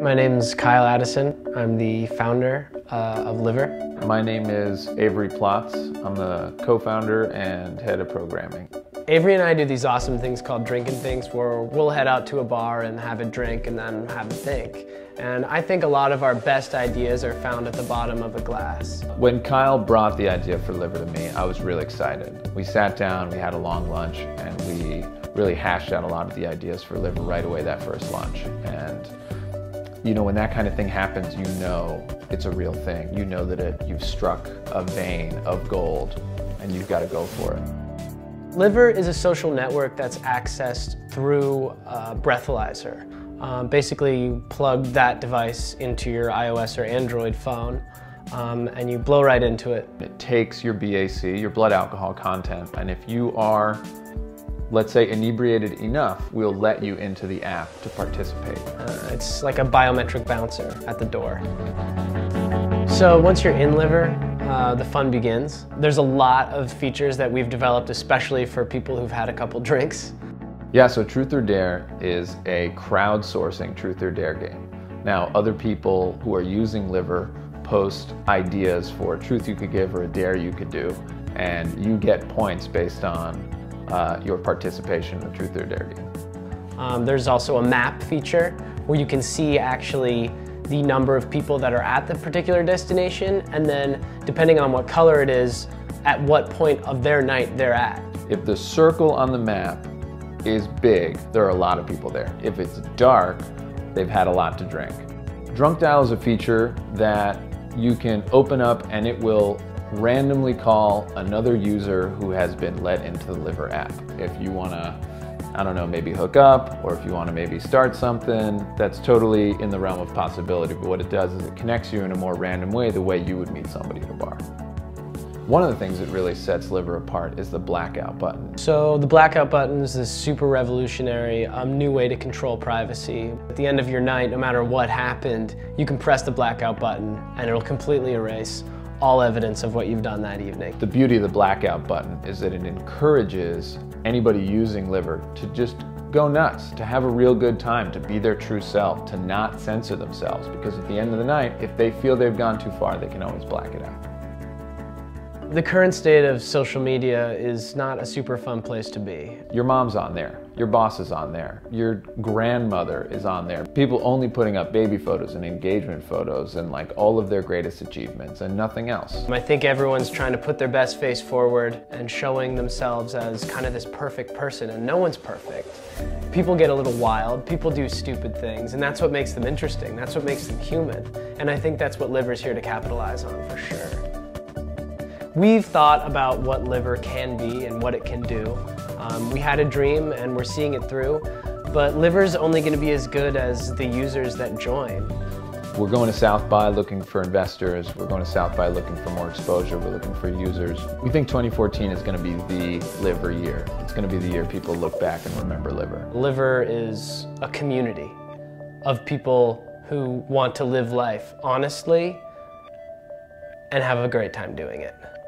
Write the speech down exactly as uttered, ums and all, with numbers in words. My name is Kyle Addison. I'm the founder uh, of L I V R. My name is Avery Plotz. I'm the co-founder and head of programming. Avery and I do these awesome things called drinking things, where we'll head out to a bar and have a drink and then have a think. And I think a lot of our best ideas are found at the bottom of a glass. When Kyle brought the idea for L I V R to me, I was really excited. We sat down, we had a long lunch, and we really hashed out a lot of the ideas for L I V R right away that first lunch. And you know, when that kind of thing happens, you know it's a real thing. You know that it, you've struck a vein of gold and you've got to go for it. L I V R is a social network that's accessed through a breathalyzer. Um, basically, you plug that device into your iOS or Android phone um, and you blow right into it. It takes your B A C, your blood alcohol content, and if you are, let's say, inebriated enough, we'll let you into the app to participate. Uh, it's like a biometric bouncer at the door. So once you're in L I V R, uh, the fun begins. There's a lot of features that we've developed especially for people who've had a couple drinks. Yeah, so Truth or Dare is a crowdsourcing Truth or Dare game. Now, other people who are using L I V R post ideas for a truth you could give or a dare you could do, and you get points based on Uh, your participation in the Truth or Dare game. Um, there's also a map feature where you can see actually the number of people that are at the particular destination, and then depending on what color it is, at what point of their night they're at. If the circle on the map is big, there are a lot of people there. If it's dark, they've had a lot to drink. Drunk Dial is a feature that you can open up and it will randomly call another user who has been let into the L I V R app. If you want to, I don't know, maybe hook up, or if you want to maybe start something, that's totally in the realm of possibility. But what it does is it connects you in a more random way, the way you would meet somebody at a bar. One of the things that really sets L I V R apart is the blackout button. So the blackout button is this super revolutionary um, new way to control privacy. At the end of your night, no matter what happened, you can press the blackout button and it'll completely erase all evidence of what you've done that evening. The beauty of the blackout button is that it encourages anybody using L I V R to just go nuts, to have a real good time, to be their true self, to not censor themselves, because at the end of the night, if they feel they've gone too far, they can always black it out. The current state of social media is not a super fun place to be. Your mom's on there, your boss is on there, your grandmother is on there. People only putting up baby photos and engagement photos and like all of their greatest achievements and nothing else. I think everyone's trying to put their best face forward and showing themselves as kind of this perfect person, and no one's perfect. People get a little wild, people do stupid things, and that's what makes them interesting, that's what makes them human. And I think that's what L I V R's here to capitalize on for sure. We've thought about what L I V R can be and what it can do. Um, we had a dream and we're seeing it through, but L I V R's only going to be as good as the users that join. We're going to South by looking for investors, we're going to South by looking for more exposure, we're looking for users. We think twenty fourteen is going to be the L I V R year. It's going to be the year people look back and remember L I V R. L I V R is a community of people who want to live life honestly and have a great time doing it.